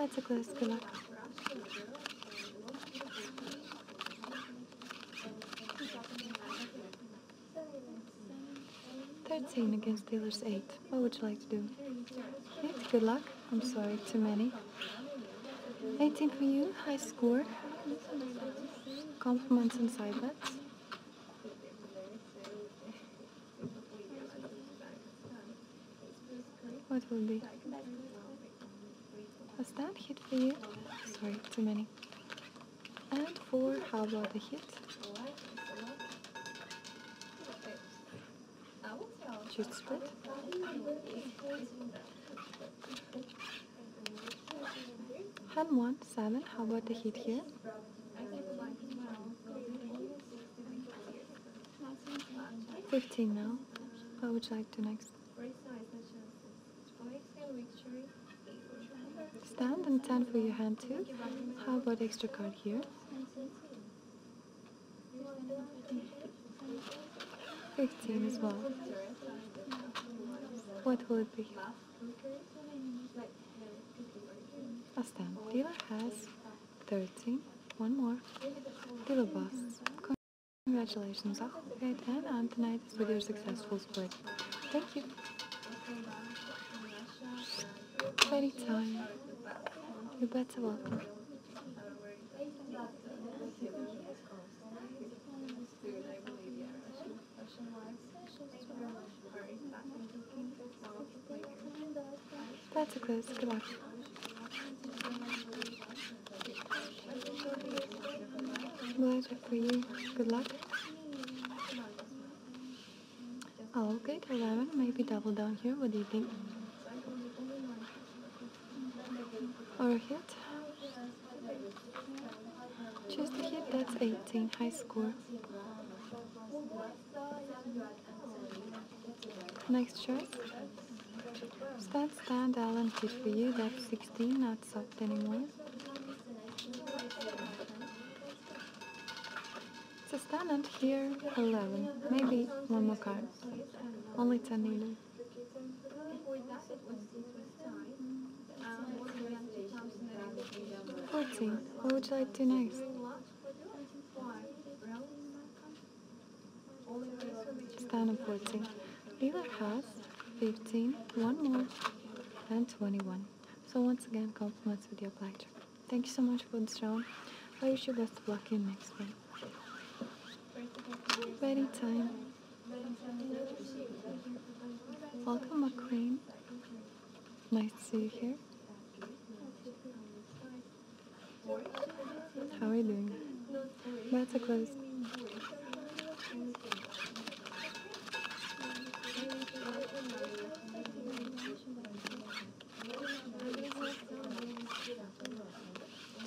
That's a close, good luck. Third scene against dealer's 8. What would you like to do? 8, good luck. I'm sorry, too many. 18 for you, high score. Compliments and side bets. What will be? Was that hit for you? Sorry, too many. And 4, how about a hit? Just split. Hand 1, 7, how about the hit here? $15 now. What would you like to next? Stand and 10 for your hand too. How about extra card here? $15 as well. What will it be? A stand. Dealer has 13. One more. Dealer busts. Congratulations, Ahmed and Antonite, with your successful split. Thank you. Anytime. You're better welcome. That's a close, good luck. Pleasure for you, good luck. Allocate 11, maybe double down here, what do you think? Or a hit? Choose the hit, that's 18, high score. Next choice. Stand, Alan, hit for you, that's 16, not soft anymore. So stand and here, 11, maybe one more card. Only 10 needed. What would you like to do next? Stand and 14. Dealer has 15, one more, and 21. So once again, compliments with your pleasure. Thank you so much for this round. I wish you best of luck in next one. Ready time. Welcome, McQueen. Nice to see you here. How are you doing? That's a close.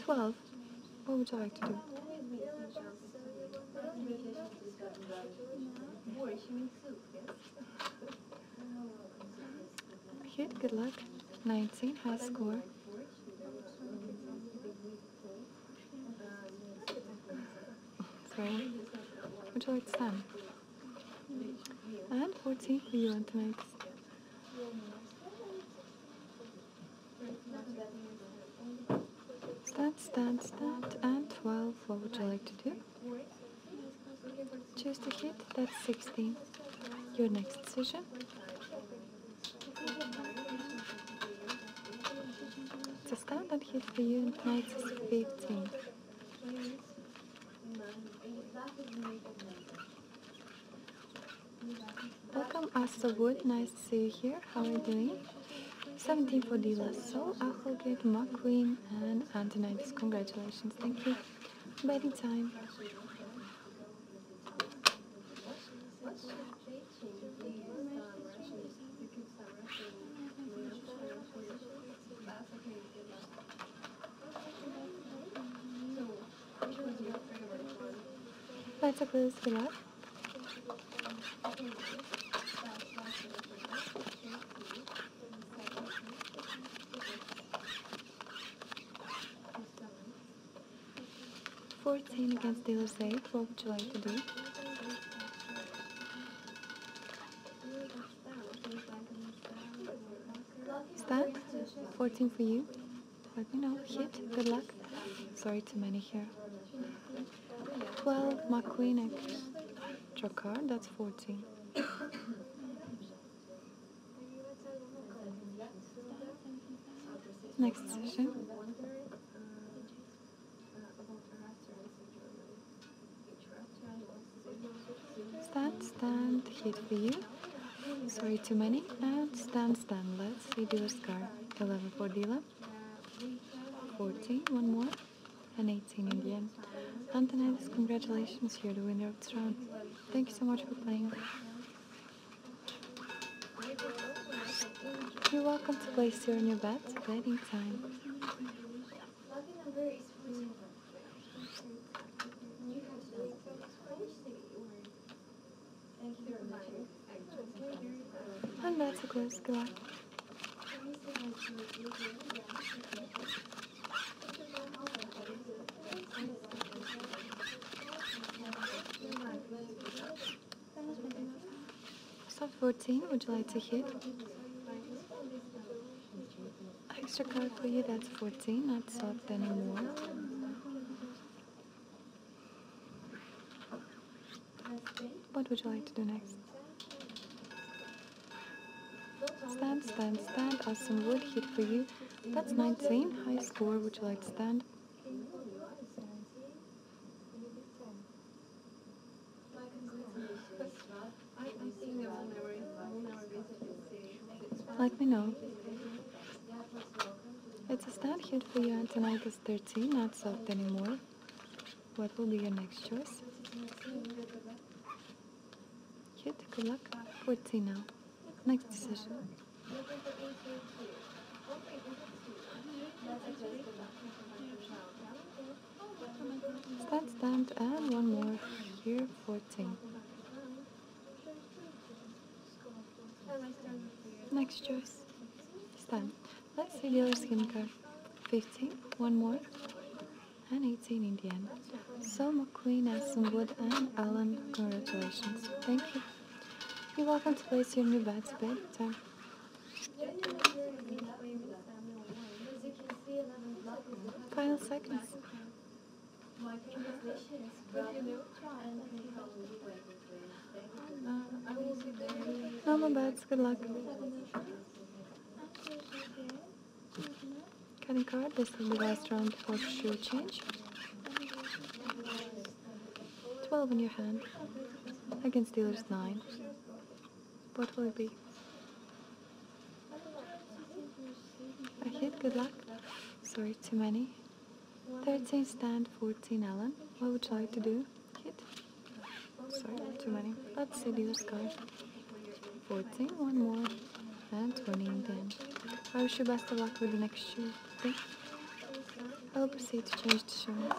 $12. What would you like to do? Hit, good luck. 19, high score. Sorry. Would you like to stand? And 14 for you and tonight. Stand. And 12, what would you like to do? Choose the hit, that's 16. Your next decision. It's a standard hit for you and tonight's 15. Welcome, Asta Wood, nice to see you here. How are you doing? 17 for dealers. So, Applegate, McQueen, and Antonides. Congratulations, thank you. Betting time. That's a close, good luck. Against dealer's 8, what would you like to do? Stand, 14 for you. let me know. Hit, good luck. Sorry, too many here. 12, my queen X. Draw card, that's 14. Next decision. Stand, hit for you. Sorry, too many. And stand. Let's see dealer's card. 11 for dealer. 14, one more. And 18 in the end. Antonides, congratulations, you're the winner of this round. Thank you so much for playing. You're welcome to place your new bets at any time. And that's a close. Good luck. Stop 14, would you like to hit? Extra card for you, that's 14, not soft anymore. What would you like to do next? Stand, awesome wood, hit for you. That's 19, high score, would you like to stand? Let me know. It's a stand hit for you, Antonides. 13, not soft anymore. What will be your next choice? Hit, good luck. 14 now. Next decision. Stand, and one more here. 14. Next choice. Stand. Let's see dealer's skin card. 15, one more, and 18 in the end. So McQueen, Assenwood, and Alan, congratulations. Thank you. You're welcome to place your new bets bedtime. Final seconds. No more bets, good luck. Cutting card, this will be the last round before shoe change. 12 in your hand. Against dealer's 9. What will it be? A hit, good luck. Sorry, too many. 13 stand, 14 Alan. What would you like to do? Hit. Sorry, too many. Let's see dealer's card. 14, one more. And 20 in the end. I wish you best of luck with the next shoe. Okay? I will proceed to change the shoe.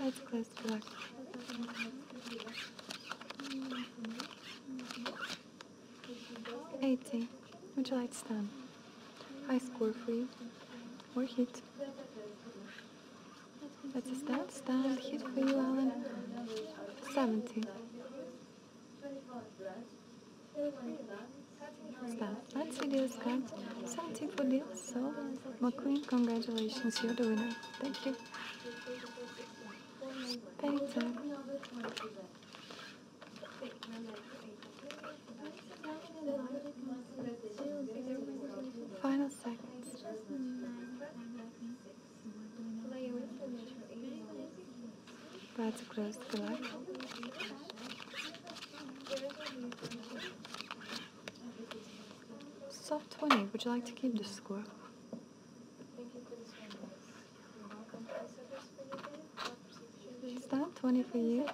That's close to luck. Would you like to stand? High score for you. Or hit. That's a stand, hit for you, Alan. 17. Stand. Let's see deal's card. 17 for deal. So, McQueen, congratulations, you're the winner. Thank you. Thanks, sir. Final seconds. That's a close, good luck. Soft 20, would you like to keep the score? Stand, 20 for you.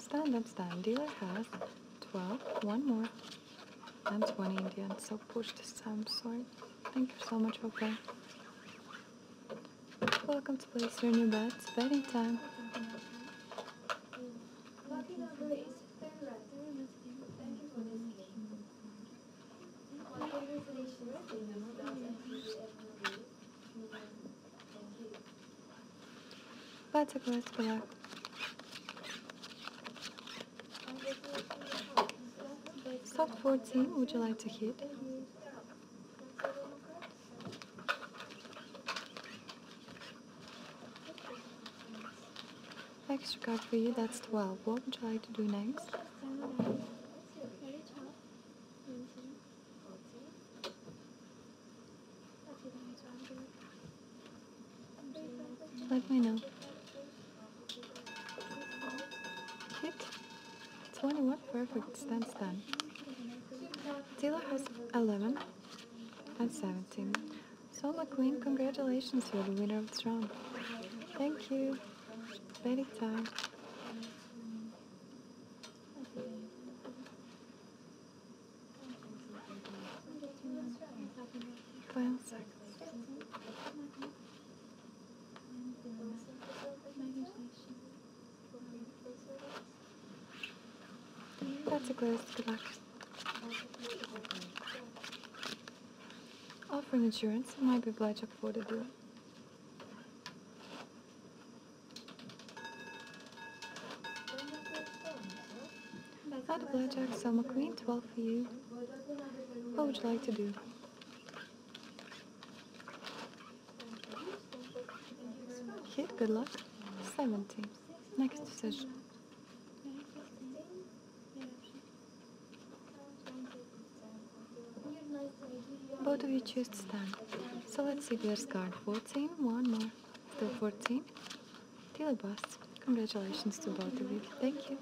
Stand. Dealer has 12, one more. And 20 in the end, so push this time, sorry. Thank you so much for playing. Welcome to place your new bets, betting time. Let's go. Stop 14, would you like to hit? Extra card for you, that's 12. What would you like to do next? Let me know. Hit. 21, perfect, stands done. Dealer has 11 and 17. So McQueen, congratulations, you're the winner of this round. Thank you. Very time. That's a close, good luck. Offering insurance, might be blackjack for the deal. Not a blackjack, so McQueen, 12 for you. What would you like to do? Hit, good luck. 17. Next decision. Both of you choose to stand. So let's see dealer's card. 14, one more. Still 14. Dealer busts. Congratulations to both of you. Thank you.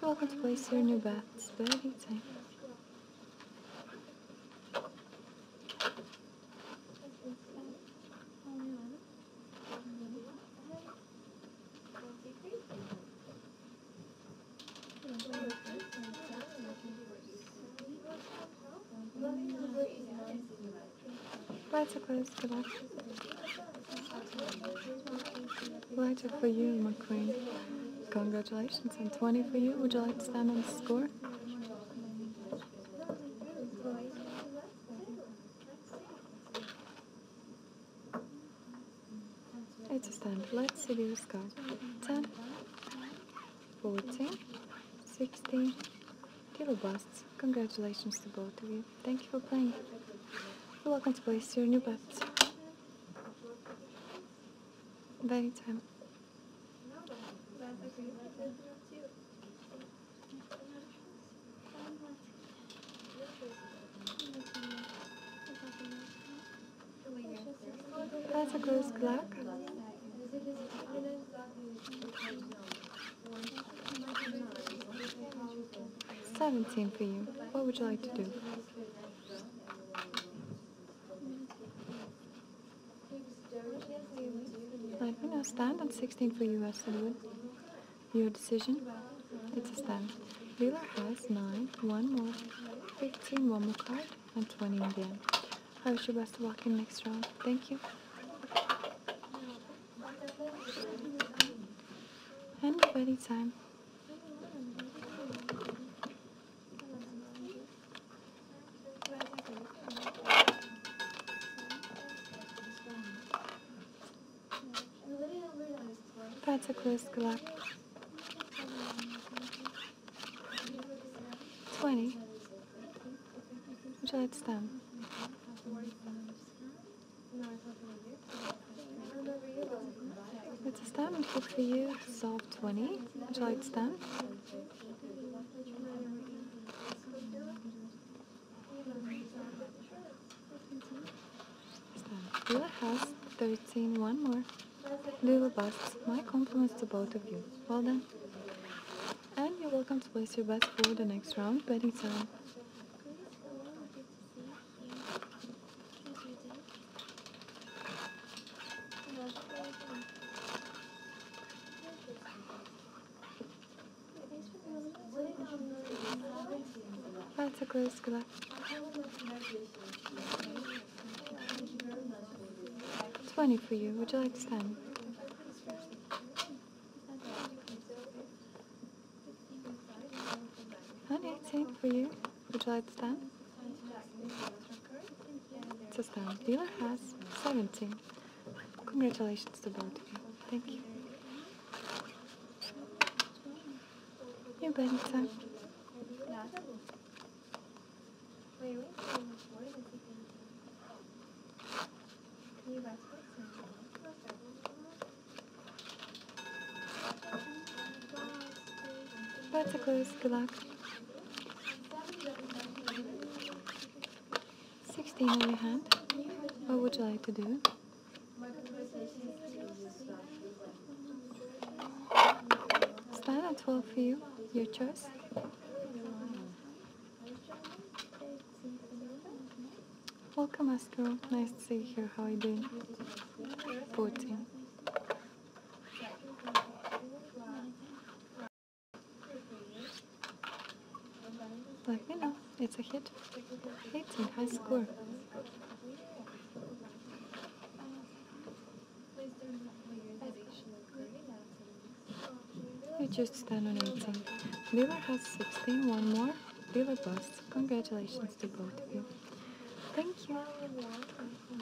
You're welcome to place your new bets. Very time. That's a close, good luck. Lighter for you, McQueen. Congratulations, and 20 for you. Would you like to stand on the score? It's a stand. Let's see the score. 10, 14, 16. Dealer busts. Congratulations to both of you. Thank you for playing. You're welcome to place your new bets. Very time. That's a close, good luck. $17 for you. What would you like to do? Let me know. Stand on 16 for you, Estere. Your decision? It's a stand. Dealer has 9, one more, 15, one more card, and 20 in the end. I wish you best of luck in next round. Thank you. And ready time. That's a close, good luck. 20. Would you like to stand? It's a stand and good for you. Solve 20. Would you like to stand? Stand. Dealer has 13. One more. Dealer busts. My compliments to both of you. Well done. And you're welcome to place your bets for the next round, betting time. That's a close, good luck. 20 for you. Would you like to stand? And 18 for you. Would you like to stand? It's a stand. Dealer has 17. Congratulations to both of you. Thank you. Nie będzie. Bardzo close, good luck. 16 on your hand. What would you like to do? Stand at 12 for you, your choice. Welcome, Astro. Nice to see you here. How are you doing? 14. Let me know. It's a hit. 18. High score. You just stand on 18. Dealer has 16. One more. Dealer busts. Congratulations to both of you. Thank you.